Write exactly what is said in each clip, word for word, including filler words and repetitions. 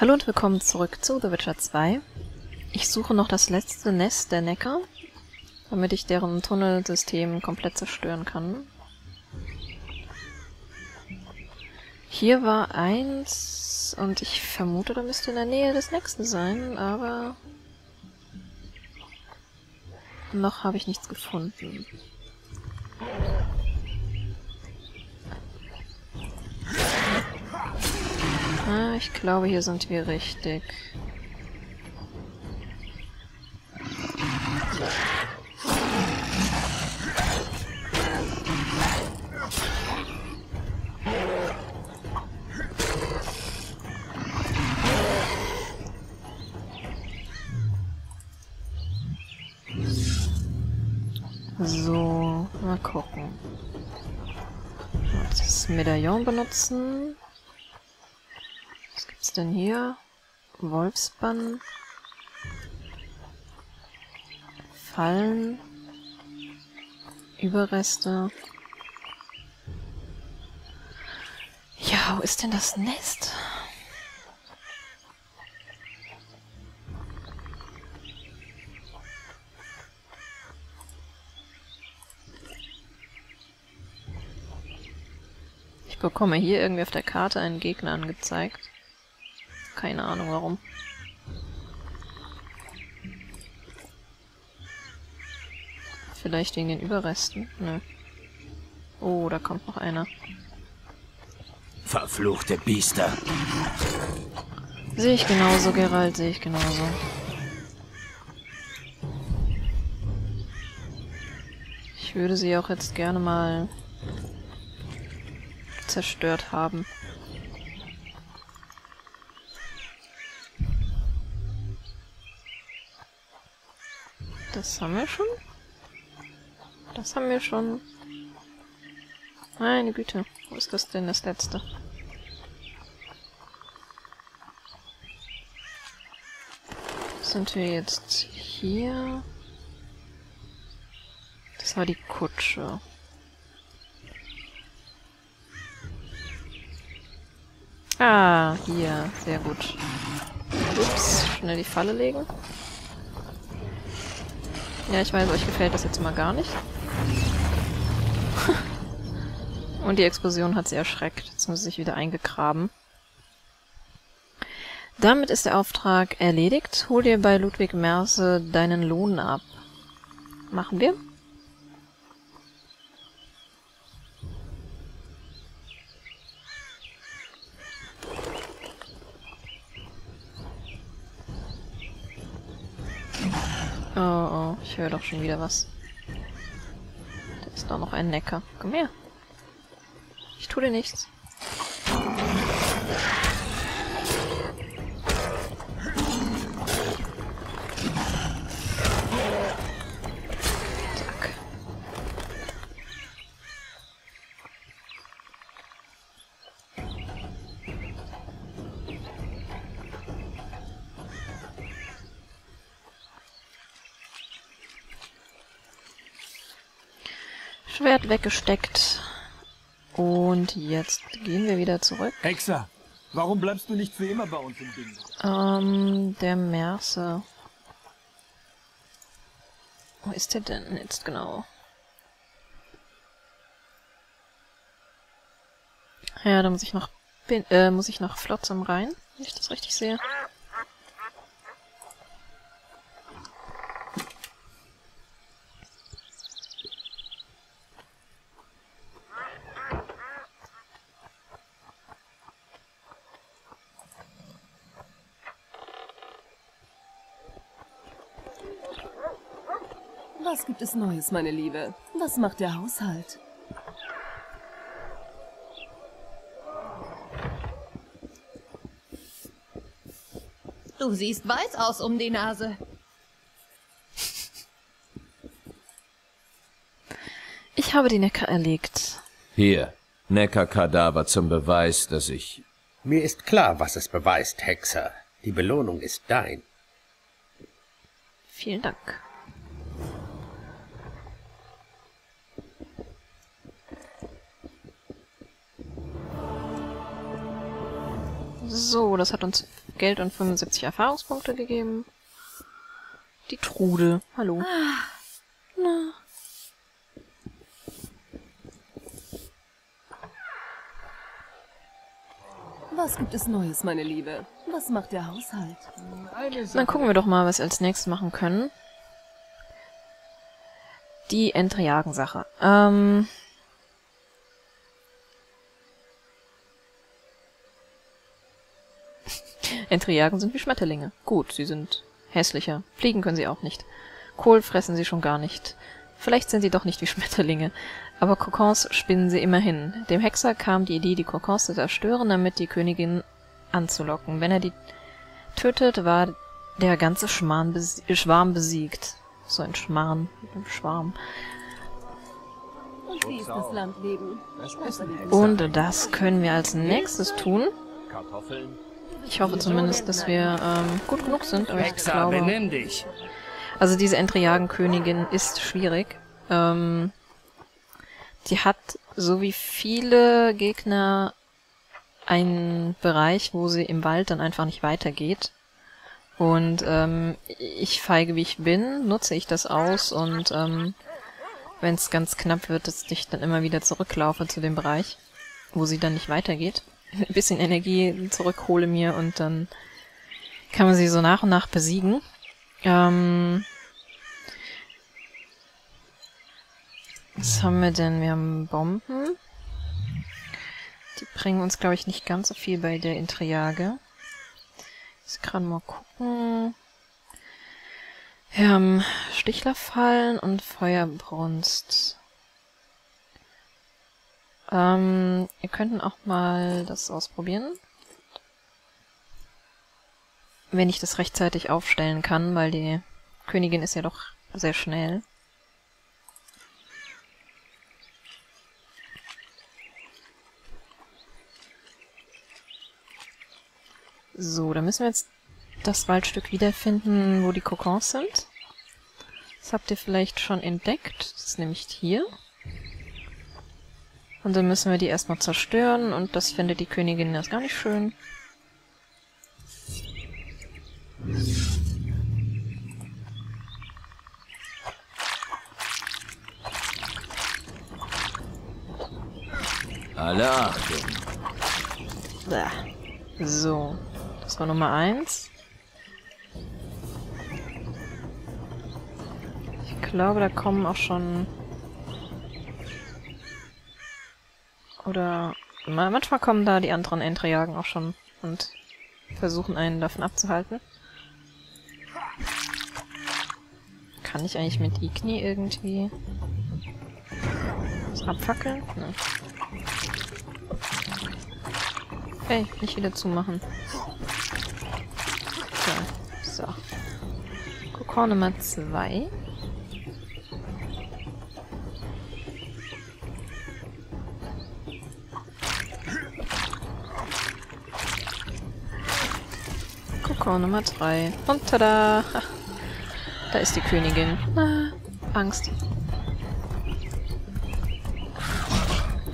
Hallo und willkommen zurück zu The Witcher zwei. Ich suche noch das letzte Nest der Nekker, damit ich deren Tunnelsystem komplett zerstören kann. Hier war eins und ich vermute, da müsste in der Nähe des nächsten sein, aber noch habe ich nichts gefunden. Ah, ich glaube, hier sind wir richtig. So, mal gucken. Das Medaillon benutzen. Denn hier? Wolfsbann. Fallen. Überreste. Ja, wo ist denn das Nest? Ich bekomme hier irgendwie auf der Karte einen Gegner angezeigt. Keine Ahnung warum. Vielleicht wegen den Überresten? Nö. Oh, da kommt noch einer. Verfluchte Biester! Sehe ich genauso, Geralt, sehe ich genauso. Ich würde sie auch jetzt gerne mal zerstört haben. Das haben wir schon? Das haben wir schon. Meine Güte, wo ist das denn, das letzte? Sind wir jetzt hier? Das war die Kutsche. Ah, hier, sehr gut. Ups, schnell die Falle legen. Ja, ich weiß, euch gefällt das jetzt mal gar nicht. Und die Explosion hat sie erschreckt. Jetzt muss sie sich wieder eingegraben. Damit ist der Auftrag erledigt. Hol dir bei Ludwig Merse deinen Lohn ab. Machen wir. Oh, oh, ich höre doch schon wieder was. Da ist doch noch ein Nekker. Komm her. Ich tue dir nichts. Zack. Schwert weggesteckt. Und jetzt gehen wir wieder zurück. Hexer, warum bleibst du nicht für immer bei uns im Ding? Ähm, der Merse. Wo ist der denn jetzt genau? Ja, da muss ich nach Bin äh, muss ich nach Flotz am Rhein, wenn ich das richtig sehe. Was gibt es Neues, meine Liebe? Was macht der Haushalt? Du siehst weiß aus um die Nase. Ich habe die Nekker erlegt. Hier, Nekker-Kadaver zum Beweis, dass ich... Mir ist klar, was es beweist, Hexer. Die Belohnung ist dein. Vielen Dank. So, das hat uns Geld und fünfundsiebzig Erfahrungspunkte gegeben. Die Trude. Hallo. Ah. Na. Was gibt es Neues, meine Liebe? Was macht der Haushalt? Dann gucken wir doch mal, was wir als nächstes machen können. Die Endriagen-Sache. Ähm... Endriagen sind wie Schmetterlinge. Gut, sie sind hässlicher. Fliegen können sie auch nicht. Kohl fressen sie schon gar nicht. Vielleicht sind sie doch nicht wie Schmetterlinge, aber Kokons spinnen sie immerhin. Dem Hexer kam die Idee, die Kokons zu zerstören, damit die Königin anzulocken. Wenn er die tötet, war der ganze Schmarrn bes Schwarm besiegt. So ein Schmarrn mit einem Schwarm. Und wie ist das Landleben? Und das können wir als nächstes tun. Ich hoffe zumindest, dass wir ähm, gut genug sind, aber ich glaube... Also diese Endriagenkönigin ist schwierig. Ähm, die hat, so wie viele Gegner, einen Bereich, wo sie im Wald dann einfach nicht weitergeht. Und ähm, ich, feige wie ich bin, nutze ich das aus und ähm, wenn es ganz knapp wird, dass ich dann immer wieder zurücklaufe zu dem Bereich, wo sie dann nicht weitergeht. Ein bisschen Energie zurückhole mir und dann kann man sie so nach und nach besiegen. Ähm, was haben wir denn? Wir haben Bomben. Die bringen uns, glaube ich, nicht ganz so viel bei der Endriaga. Jetzt gerade mal gucken. Wir haben Stichlerfallen und Feuerbrunst. Ähm, wir könnten auch mal das ausprobieren. Wenn ich das rechtzeitig aufstellen kann, weil die Königin ist ja doch sehr schnell. So, da müssen wir jetzt das Waldstück wiederfinden, wo die Kokons sind. Das habt ihr vielleicht schon entdeckt. Das ist nämlich hier. Und dann müssen wir die erstmal zerstören und das findet die Königin das gar nicht schön. Alle Achtung. So, das war Nummer eins. Ich glaube, da kommen auch schon... Oder... Manchmal kommen da die anderen Endriagen auch schon und versuchen einen davon abzuhalten. Kann ich eigentlich mit Igni irgendwie was abfackeln? Ne. Hey, nicht wieder zumachen. So, so. Kokon Nummer zwei. Kokon Nummer drei. Und tada! Ach. Da ist die Königin. Ah, Angst.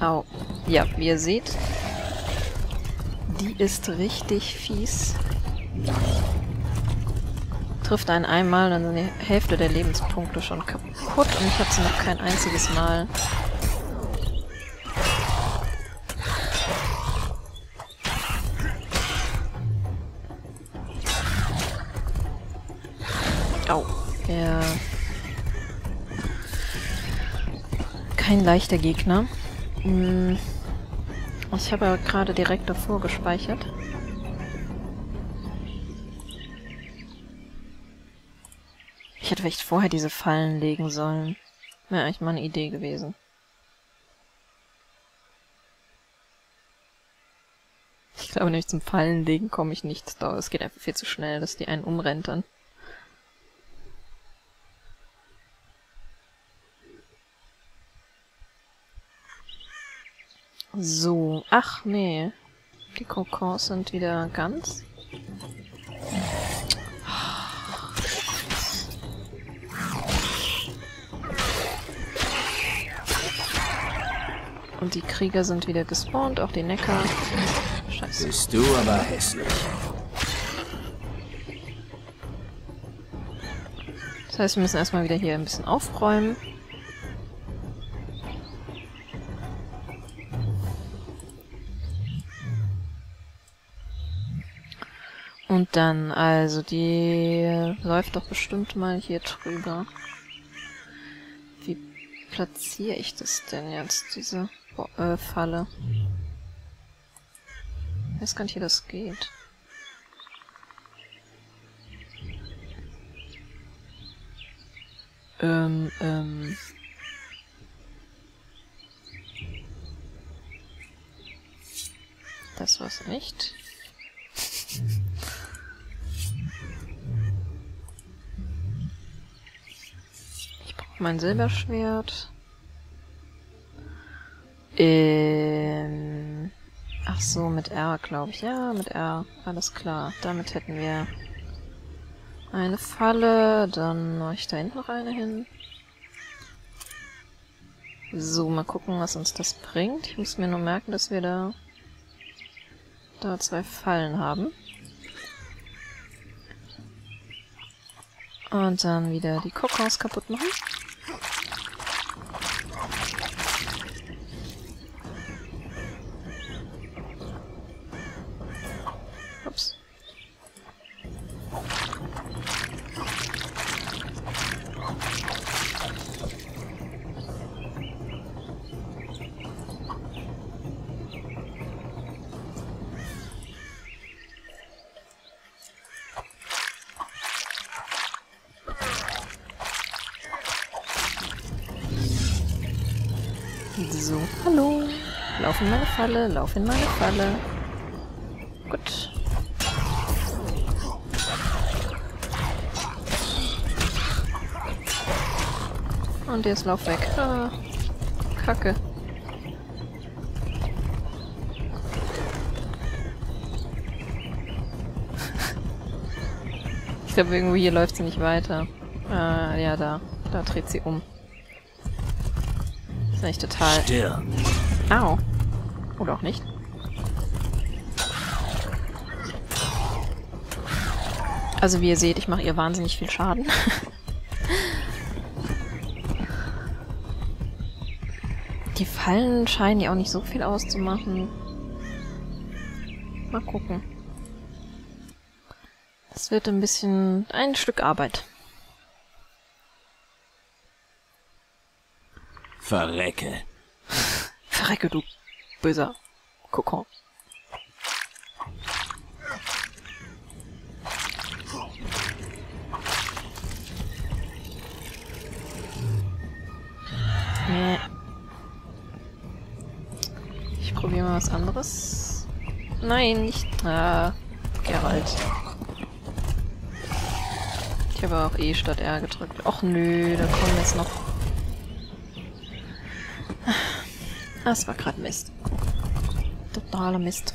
Au. Ja, wie ihr seht, die ist richtig fies. Trifft einen einmal, dann sind die Hälfte der Lebenspunkte schon kaputt und ich habe sie noch kein einziges Mal. Au. Ja. Kein leichter Gegner. Hm. Ich habe aber gerade direkt davor gespeichert. Ich hätte vielleicht vorher diese Fallen legen sollen. Wäre eigentlich mal eine Idee gewesen. Ich glaube nämlich zum Fallenlegen komme ich nicht. Es geht einfach viel zu schnell, dass die einen umrennt dann. So, ach nee, die Kokons sind wieder ganz. Und die Krieger sind wieder gespawnt, auch die Nekker. Bist du aber hässlich. Das heißt, wir müssen erstmal wieder hier ein bisschen aufräumen. Und dann, also die läuft doch bestimmt mal hier drüber. Wie platziere ich das denn jetzt, diese Bo äh, Falle? Ich weiß gar nicht, wie das geht. Ähm, ähm... Das war's nicht. Ich brauche mein Silberschwert. Ähm... Ach so, mit R, glaube ich. Ja, mit R. Alles klar. Damit hätten wir eine Falle. Dann mache ich da hinten noch eine hin. So, mal gucken, was uns das bringt. Ich muss mir nur merken, dass wir da, da zwei Fallen haben. Und dann wieder die Kokons kaputt machen. Ups. So, hallo. Lauf in meine Falle, lauf in meine Falle. Gut. Und jetzt lauf weg. Ah, Kacke. Ich glaube, irgendwo hier läuft sie nicht weiter. Ah, ja, da. Da dreht sie um. Das ist eigentlich total... Stirn. Au. Oder auch nicht. Also wie ihr seht, ich mache ihr wahnsinnig viel Schaden. Die Fallen scheinen ja auch nicht so viel auszumachen. Mal gucken. Das wird ein bisschen ein Stück Arbeit. Verrecke. Verrecke, du böser Kokon. Nee. Ich probiere mal was anderes. Nein, nicht... Ah, Geralt. Ich habe auch E statt R gedrückt. Och nö, da kommen jetzt noch... Das war gerade Mist. Totaler Mist.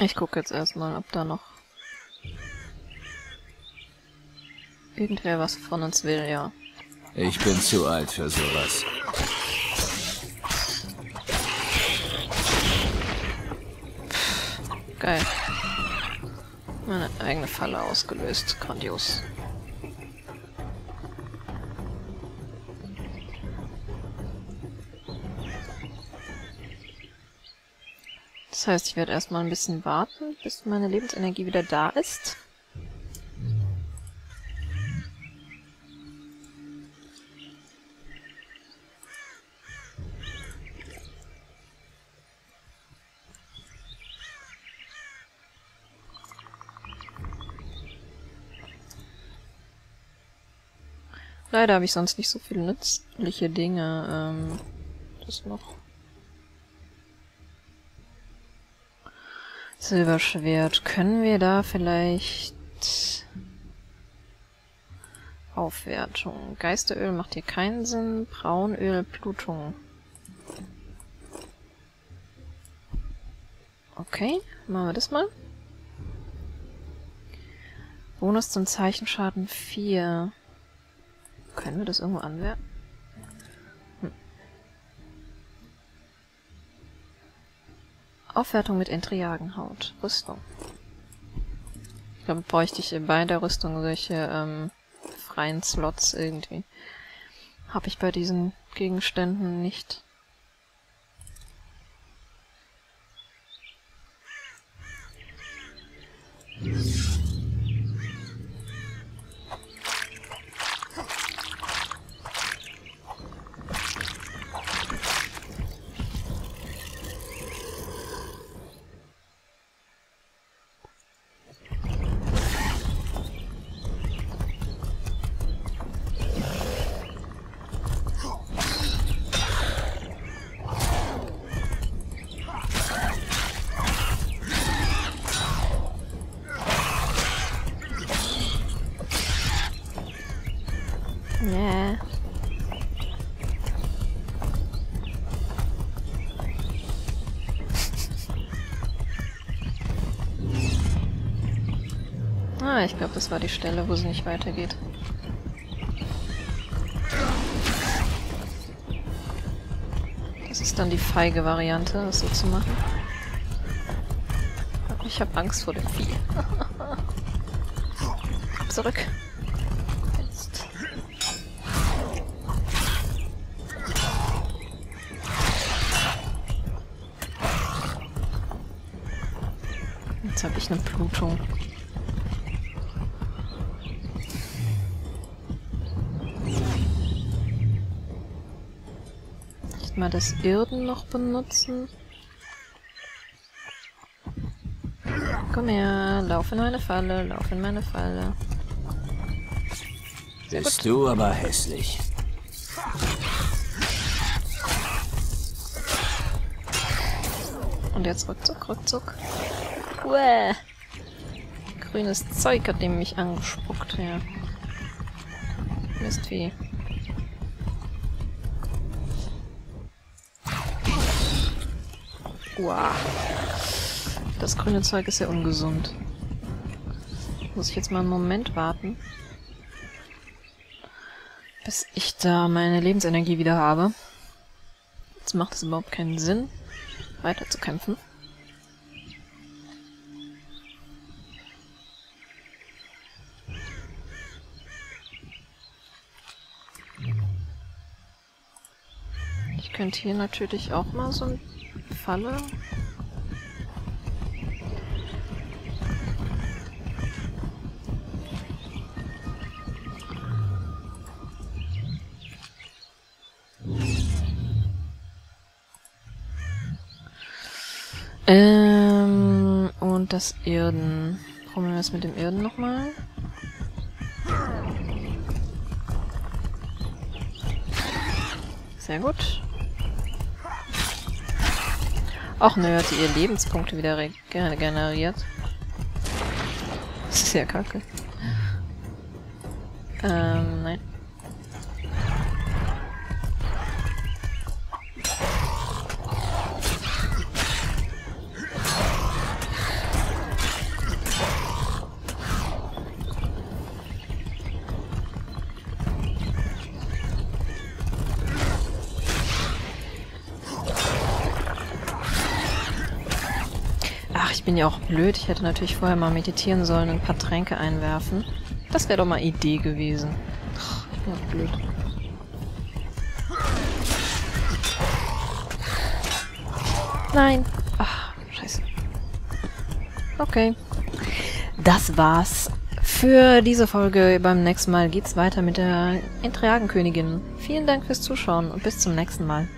Ich gucke jetzt erstmal, ob da noch irgendwer was von uns will, ja. Ich bin zu alt für sowas. Geil. Meine eigene Falle ausgelöst. Grandios. Das heißt, ich werde erstmal ein bisschen warten, bis meine Lebensenergie wieder da ist. Leider habe ich sonst nicht so viele nützliche Dinge. Ähm, das noch. Silberschwert. Können wir da vielleicht... Aufwertung. Geisteröl macht hier keinen Sinn. Braunöl, Blutung. Okay, machen wir das mal. Bonus zum Zeichenschaden vier. Können wir das irgendwo anwerten? Hm. Aufwertung mit Endriagenhaut. Rüstung. Ich glaube, bräuchte ich bei der Rüstung solche ähm, freien Slots irgendwie. Habe ich bei diesen Gegenständen nicht. Ich glaube, das war die Stelle, wo es nicht weitergeht. Das ist dann die feige Variante, das so zu machen. Ich habe Angst vor dem Vieh. Zurück. Jetzt. Jetzt habe ich eine Blutung. Mal das Irden noch benutzen. Komm her, lauf in meine Falle, lauf in meine Falle. Bist du aber hässlich. Und jetzt Rückzug, Rückzug. Uäh. Grünes Zeug hat dem mich angespuckt, ja. Mistvieh. Wow. Das grüne Zeug ist ja ungesund. Muss ich jetzt mal einen Moment warten, bis ich da meine Lebensenergie wieder habe. Jetzt macht es überhaupt keinen Sinn, weiter zu kämpfen. Ich könnte hier natürlich auch mal so ein Falle. Ähm, und das Irden. Probieren wir es mit dem Irden nochmal. Sehr gut. Ach nö, hat sie ihr Lebenspunkte wieder regeneriert. Das ist ja kacke. Ähm, nein. Ich bin ja auch blöd. Ich hätte natürlich vorher mal meditieren sollen und ein paar Tränke einwerfen. Das wäre doch mal Idee gewesen. Ach, ich bin auch blöd. Nein. Ach, scheiße. Okay. Das war's für diese Folge. Beim nächsten Mal geht's weiter mit der Endriagenkönigin. Vielen Dank fürs Zuschauen und bis zum nächsten Mal.